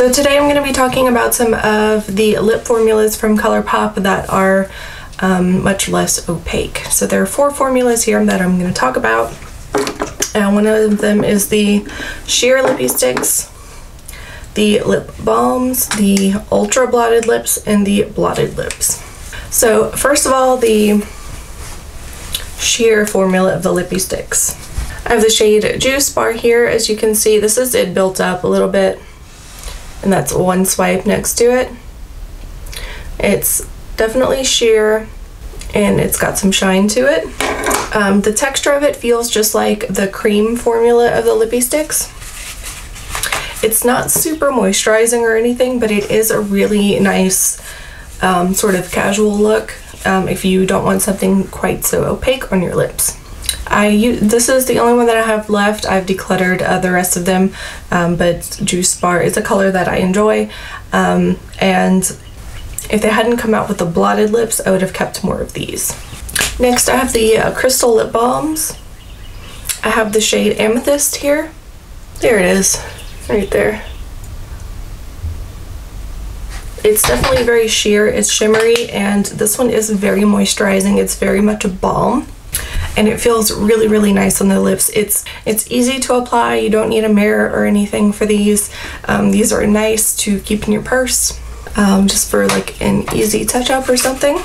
So today I'm going to be talking about some of the lip formulas from Colourpop that are much less opaque. So there are four formulas here that I'm going to talk about. One of them is the sheer lippy sticks, the lip balms, the ultra blotted lips, and the blotted lips. So first of all, the sheer formula of the lippy sticks. I have the shade Juice bar here. As you can see, this is it built up a little bit, and that's one swipe next to it. It's definitely sheer and it's got some shine to it. The texture of it feels just like the cream formula of the lippy sticks. It's not super moisturizing or anything, but it is a really nice sort of casual look if you don't want something quite so opaque on your lips. This is the only one that I have left. I've decluttered the rest of them, but Juice Bar is a color that I enjoy. And if they hadn't come out with the blotted lips, I would have kept more of these. Next, I have the Crystal Lip Balms. I have the shade Amethyst here. There it is, right there. It's definitely very sheer, it's shimmery, and this one is very moisturizing. It's very much a balm. And it feels really, really nice on the lips. It's easy to apply. You don't need a mirror or anything for these. These are nice to keep in your purse, just for like an easy touch-up or something.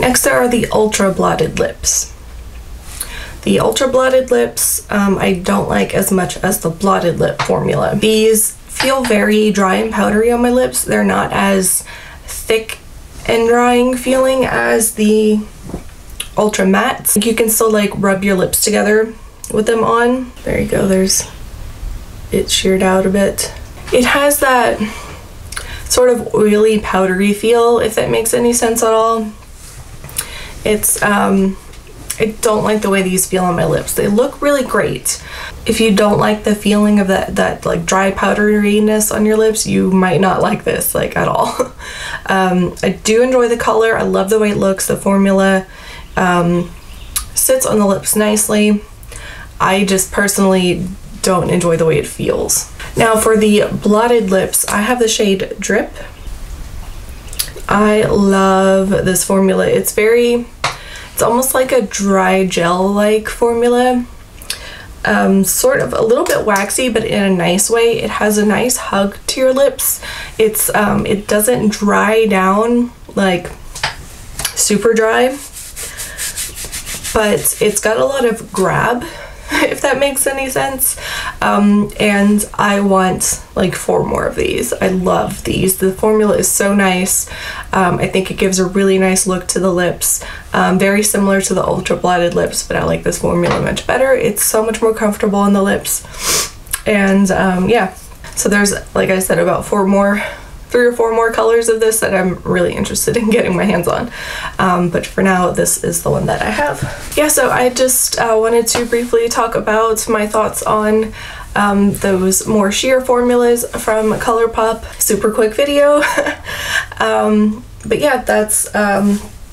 Next, there are the ultra blotted lips. The ultra blotted lips I don't like as much as the blotted lip formula. These feel very dry and powdery on my lips. They're not as thick and drying feeling as the ultra mattes. You can still like rub your lips together with them on. There you go, it's sheared out a bit. It has that sort of oily, powdery feel, if that makes any sense at all. I don't like the way these feel on my lips. They look really great. If you don't like the feeling of that like dry powderiness on your lips, you might not like this like at all. I do enjoy the color. I love the way it looks. The formula sits on the lips nicely. I just personally don't enjoy the way it feels. Now for the blotted lips, I have the shade Drip. I love this formula. It's almost like a dry gel-like formula. Sort of a little bit waxy, but in a nice way. It has a nice hug to your lips. It doesn't dry down like super dry, but it's got a lot of grab, if that makes any sense. And I want like 4 more of these. I love these. The formula is so nice. I think it gives a really nice look to the lips. Very similar to the ultra blotted lips, but I like this formula much better. It's so much more comfortable on the lips. And yeah, so there's, like I said, about 3 or 4 more colors of this that I'm really interested in getting my hands on, but for now this is the one that I have. Yeah, so I just wanted to briefly talk about my thoughts on those more sheer formulas from Colourpop. Super quick video. But yeah,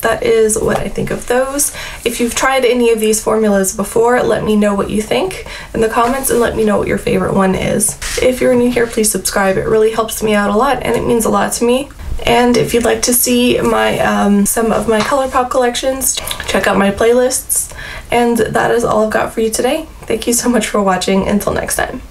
that is what I think of those. If you've tried any of these formulas before, let me know what you think in the comments and let me know what your favorite one is. If you're new here, please subscribe. It really helps me out a lot and it means a lot to me. And if you'd like to see my some of my Colourpop collections, check out my playlists. And that is all I've got for you today. Thank you so much for watching. Until next time.